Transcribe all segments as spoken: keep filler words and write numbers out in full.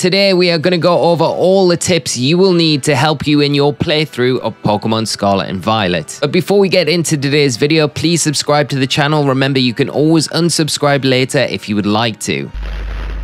Today we are going to go over all the tips you will need to help you in your playthrough of Pokemon Scarlet and Violet. But before we get into today's video, please subscribe to the channel. Remember, you can always unsubscribe later if you would like to.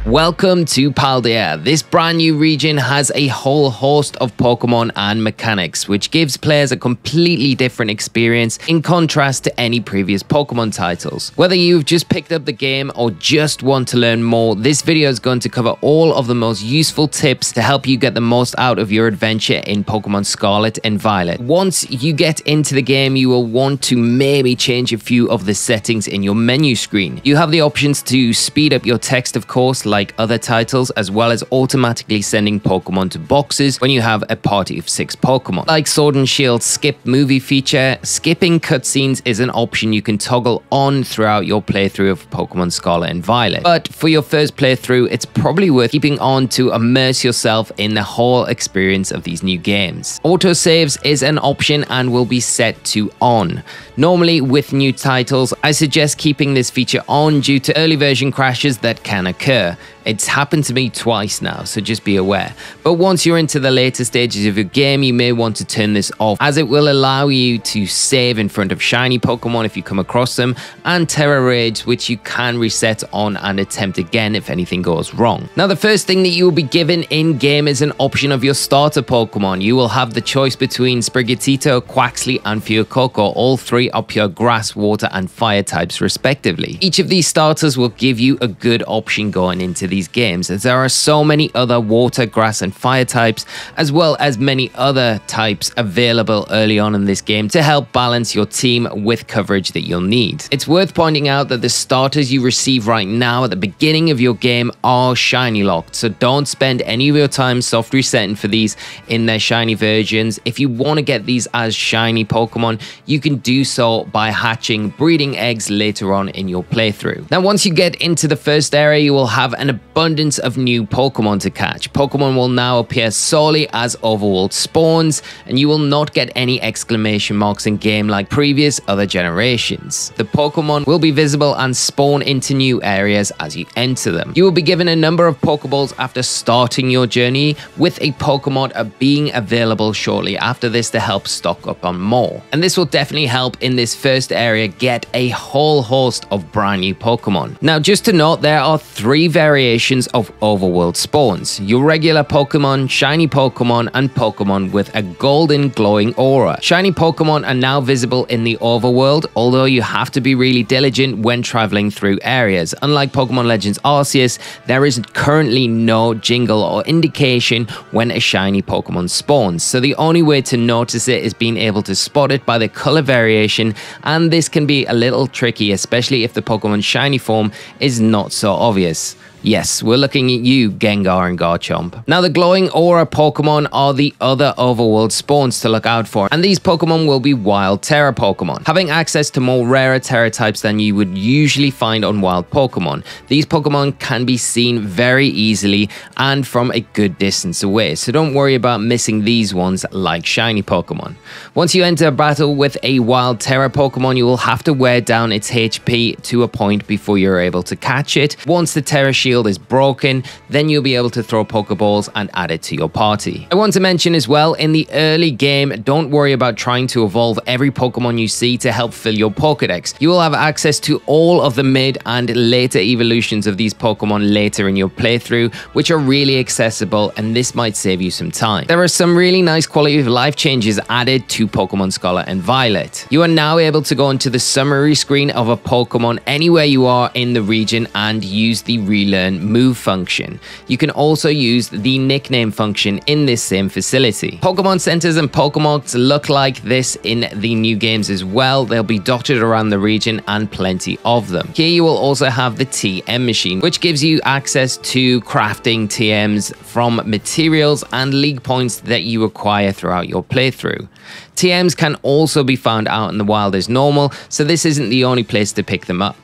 Welcome to Paldea. This brand new region has a whole host of Pokemon and mechanics, which gives players a completely different experience in contrast to any previous Pokemon titles. Whether you've just picked up the game or just want to learn more, this video is going to cover all of the most useful tips to help you get the most out of your adventure in Pokemon Scarlet and Violet. Once you get into the game, you will want to maybe change a few of the settings in your menu screen. You have the options to speed up your text, of course, like like other titles, as well as automatically sending Pokemon to boxes when you have a party of six Pokemon. Like Sword and Shield's skip movie feature, skipping cutscenes is an option you can toggle on throughout your playthrough of Pokemon Scarlet and Violet. But for your first playthrough, it's probably worth keeping on to immerse yourself in the whole experience of these new games. Autosaves is an option and will be set to on. Normally with new titles, I suggest keeping this feature on due to early version crashes that can occur. It's happened to me twice now, so just be aware. But once you're into the later stages of your game, you may want to turn this off, as it will allow you to save in front of shiny Pokemon if you come across them, and Terra Raids, which you can reset on and attempt again if anything goes wrong. Now, the first thing that you will be given in-game is an option of your starter Pokemon. You will have the choice between Sprigatito, Quaxly, and Fuecoco. All three are pure grass, water, and fire types, respectively. Each of these starters will give you a good option going in into these games, as there are so many other water, grass, and fire types, as well as many other types available early on in this game to help balance your team with coverage that you'll need. It's worth pointing out that the starters you receive right now at the beginning of your game are shiny locked, so don't spend any of your time soft resetting for these in their shiny versions. If you want to get these as shiny Pokemon, you can do so by hatching breeding eggs later on in your playthrough. Now, once you get into the first area, you will have an abundance of new Pokemon to catch. Pokemon will now appear solely as overworld spawns, and you will not get any exclamation marks in game like previous other generations. The Pokemon will be visible and spawn into new areas as you enter them. You will be given a number of Pokeballs after starting your journey, with a Pokemon being available shortly after this to help stock up on more. And this will definitely help in this first area get a whole host of brand new Pokemon. Now, just to note, there are three very variations of overworld spawns: your regular Pokemon, shiny Pokemon, and Pokemon with a golden glowing aura. Shiny Pokemon are now visible in the overworld, although you have to be really diligent when traveling through areas. Unlike Pokemon Legends Arceus, there is currently no jingle or indication when a shiny Pokemon spawns, so the only way to notice it is being able to spot it by the color variation, and this can be a little tricky, especially if the Pokemon's shiny form is not so obvious. Yes, we're looking at you, Gengar and Garchomp. Now, the glowing aura Pokemon are the other overworld spawns to look out for, and these Pokemon will be wild Terra Pokemon. Having access to more rarer Terra types than you would usually find on wild Pokemon, these Pokemon can be seen very easily and from a good distance away, so don't worry about missing these ones like shiny Pokemon. Once you enter a battle with a wild Terra Pokemon, you will have to wear down its H P to a point before you're able to catch it. Once the Terra Shield is broken, then you'll be able to throw Pokeballs and add it to your party. I want to mention as well, in the early game, don't worry about trying to evolve every Pokemon you see to help fill your Pokedex. You will have access to all of the mid and later evolutions of these Pokemon later in your playthrough, which are really accessible, and this might save you some time. There are some really nice quality of life changes added to Pokemon Scarlet and Violet. You are now able to go into the summary screen of a Pokemon anywhere you are in the region and use the relearn move function. You can also use the nickname function in this same facility. Pokemon centers and Pokemogs look like this in the new games as well. They'll be dotted around the region and plenty of them. Here you will also have the T M machine, which gives you access to crafting T Ms from materials and league points that you acquire throughout your playthrough. T Ms can also be found out in the wild as normal, so this isn't the only place to pick them up.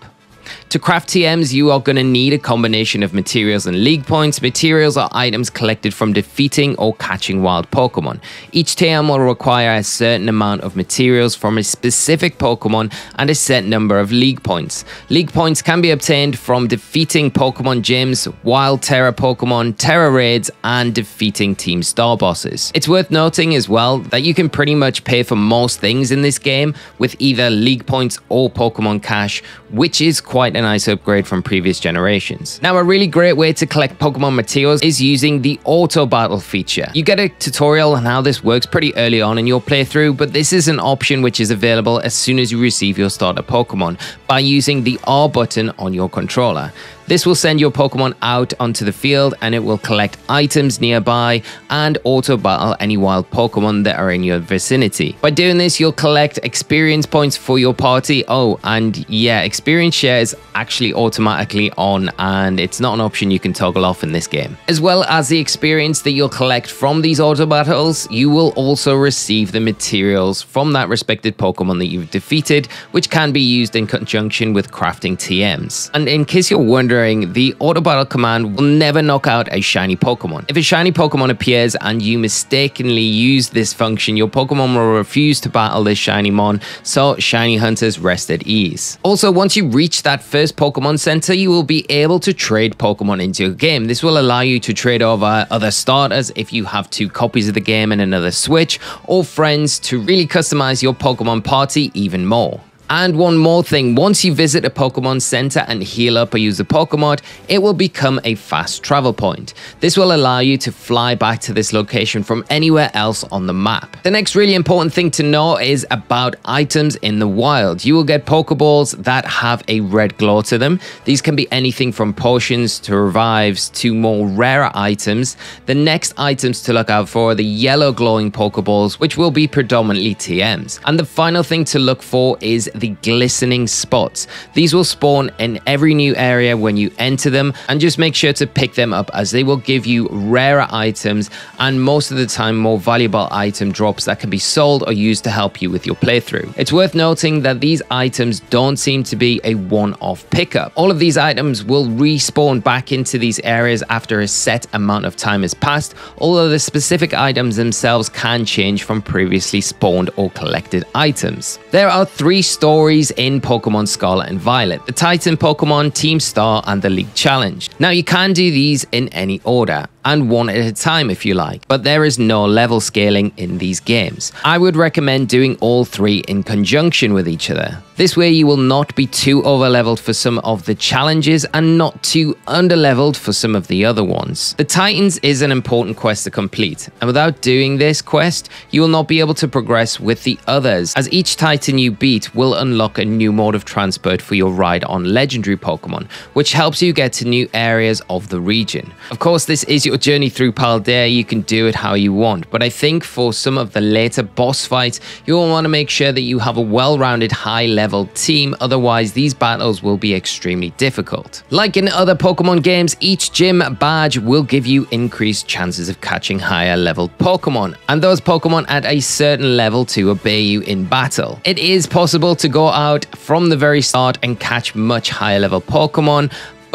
To craft T Ms, you are going to need a combination of materials and league points. Materials are items collected from defeating or catching wild Pokemon. Each T M will require a certain amount of materials from a specific Pokemon and a set number of league points. League points can be obtained from defeating Pokemon gyms, wild Terra Pokemon, Terra Raids, and defeating Team Star bosses. It's worth noting as well that you can pretty much pay for most things in this game with either league points or Pokemon Cash, which is quite a nice upgrade from previous generations. Now, a really great way to collect Pokemon materials is using the auto battle feature. You get a tutorial on how this works pretty early on in your playthrough, but this is an option which is available as soon as you receive your starter Pokemon by using the R button on your controller. This will send your Pokemon out onto the field and it will collect items nearby and auto battle any wild Pokemon that are in your vicinity. By doing this, you'll collect experience points for your party. Oh, and yeah, experience share is actually automatically on and it's not an option you can toggle off in this game. As well as the experience that you'll collect from these auto battles, you will also receive the materials from that respected Pokemon that you've defeated, which can be used in conjunction with crafting T Ms. And in case you're wondering, the auto battle command will never knock out a shiny Pokemon. If a shiny Pokemon appears and you mistakenly use this function, your Pokemon will refuse to battle this shiny mon, so shiny hunters rest at ease. Also, once you reach that first Pokemon Center, you will be able to trade Pokemon into your game. This will allow you to trade over other starters if you have two copies of the game and another Switch, or friends to really customize your Pokemon party even more. And one more thing, once you visit a Pokemon Center and heal up or use a Pokemon, it will become a fast travel point. This will allow you to fly back to this location from anywhere else on the map. The next really important thing to know is about items in the wild. You will get Pokeballs that have a red glow to them. These can be anything from potions to revives to more rarer items. The next items to look out for are the yellow glowing Pokeballs, which will be predominantly T Ms. And the final thing to look for is the glistening spots. These will spawn in every new area when you enter them, and just make sure to pick them up as they will give you rarer items and most of the time more valuable item drops that can be sold or used to help you with your playthrough. It's worth noting that these items don't seem to be a one-off pickup. All of these items will respawn back into these areas after a set amount of time has passed, although the specific items themselves can change from previously spawned or collected items. There are three stories Stories in Pokemon Scarlet and Violet: the Titan Pokemon, Team Star, and the League Challenge. Now, you can do these in any order and one at a time if you like, but there is no level scaling in these games. I would recommend doing all three in conjunction with each other. This way you will not be too overleveled for some of the challenges and not too underleveled for some of the other ones. The Titans is an important quest to complete, and without doing this quest, you will not be able to progress with the others, as each Titan you beat will unlock a new mode of transport for your ride on legendary Pokemon, which helps you get to new areas of the region. Of course, this is your Your journey through Paldea. You can do it how you want, but I think for some of the later boss fights, you will want to make sure that you have a well-rounded high-level team, otherwise these battles will be extremely difficult. Like in other Pokemon games, each gym badge will give you increased chances of catching higher-level Pokemon, and those Pokemon at a certain level to obey you in battle. It is possible to go out from the very start and catch much higher-level Pokemon,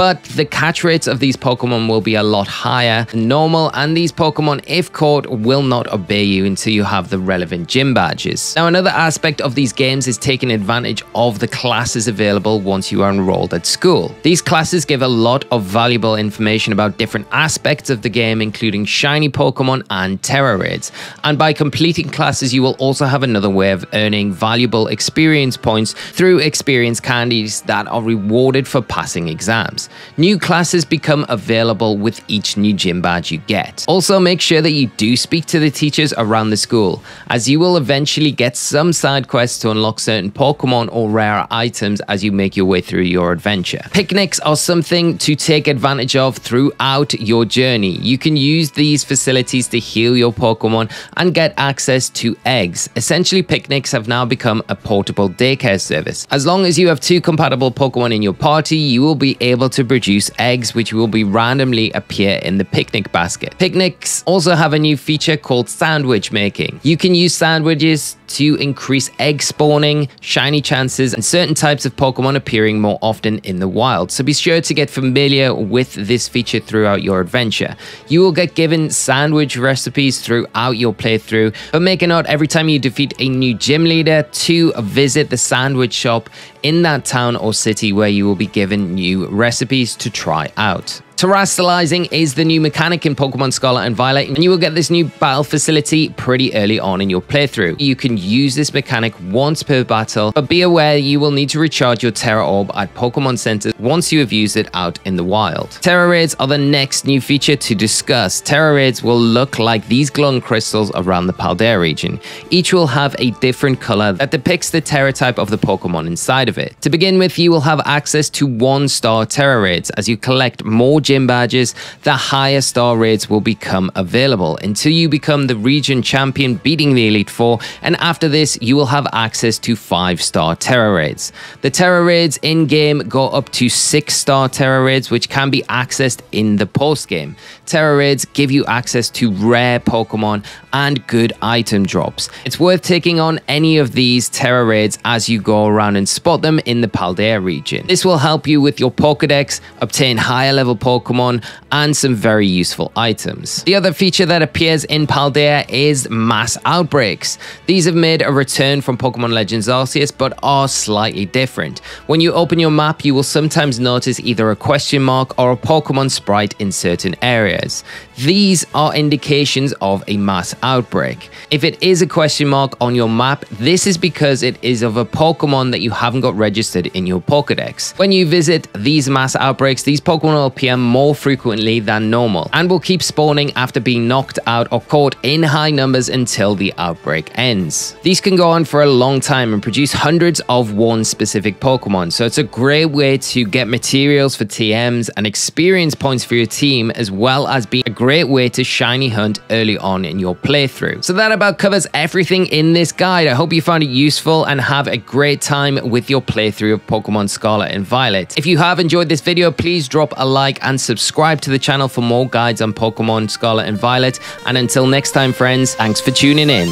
but the catch rates of these Pokemon will be a lot higher than normal, and these Pokemon, if caught, will not obey you until you have the relevant gym badges. Now, another aspect of these games is taking advantage of the classes available once you are enrolled at school. These classes give a lot of valuable information about different aspects of the game, including shiny Pokemon and Terra Raids. And by completing classes, you will also have another way of earning valuable experience points through experience candies that are rewarded for passing exams. New classes become available with each new gym badge you get. Also, make sure that you do speak to the teachers around the school, as you will eventually get some side quests to unlock certain Pokemon or rare items as you make your way through your adventure. Picnics are something to take advantage of throughout your journey. You can use these facilities to heal your Pokemon and get access to eggs. Essentially, picnics have now become a portable daycare service. As long as you have two compatible Pokemon in your party, you will be able to to produce eggs, which will be randomly appear in the picnic basket. Picnics also have a new feature called sandwich making. You can use sandwiches to increase egg spawning, shiny chances, and certain types of Pokemon appearing more often in the wild, so be sure to get familiar with this feature throughout your adventure. You will get given sandwich recipes throughout your playthrough, but make a note every time you defeat a new gym leader to visit the sandwich shop in that town or city where you will be given new recipes to try out. Terastalizing is the new mechanic in Pokemon Scarlet and Violet, and you will get this new battle facility pretty early on in your playthrough. You can use this mechanic once per battle, but be aware you will need to recharge your Terra Orb at Pokemon Centers once you have used it out in the wild. Terra Raids are the next new feature to discuss. Terra Raids will look like these glowing crystals around the Paldea region. Each will have a different color that depicts the Terra type of the Pokemon inside of it. To begin with, you will have access to one-star Terra Raids. As you collect more gym badges, the higher star raids will become available until you become the region champion, beating the Elite Four, and after this you will have access to five star Terra Raids. The Terra Raids in-game go up to six star Terra Raids, which can be accessed in the post-game. Terra Raids give you access to rare Pokemon and good item drops. It's worth taking on any of these Terra Raids as you go around and spot them in the Paldea region. This will help you with your Pokedex, obtain higher level Pokemon, Pokemon and some very useful items. The other feature that appears in Paldea is mass outbreaks. These have made a return from Pokemon Legends Arceus but are slightly different. When you open your map, you will sometimes notice either a question mark or a Pokemon sprite in certain areas. These are indications of a mass outbreak. If it is a question mark on your map, this is because it is of a Pokemon that you haven't got registered in your Pokedex. When you visit these mass outbreaks, these Pokemon will appear more frequently than normal and will keep spawning after being knocked out or caught in high numbers until the outbreak ends. These can go on for a long time and produce hundreds of one specific Pokemon, so it's a great way to get materials for T Ms and experience points for your team, as well as being a great way to shiny hunt early on in your playthrough. So that about covers everything in this guide. I hope you found it useful and have a great time with your playthrough of Pokemon Scarlet and Violet. If you have enjoyed this video, please drop a like and subscribe to the channel for more guides on Pokemon Scarlet and Violet. And until next time, friends, thanks for tuning in.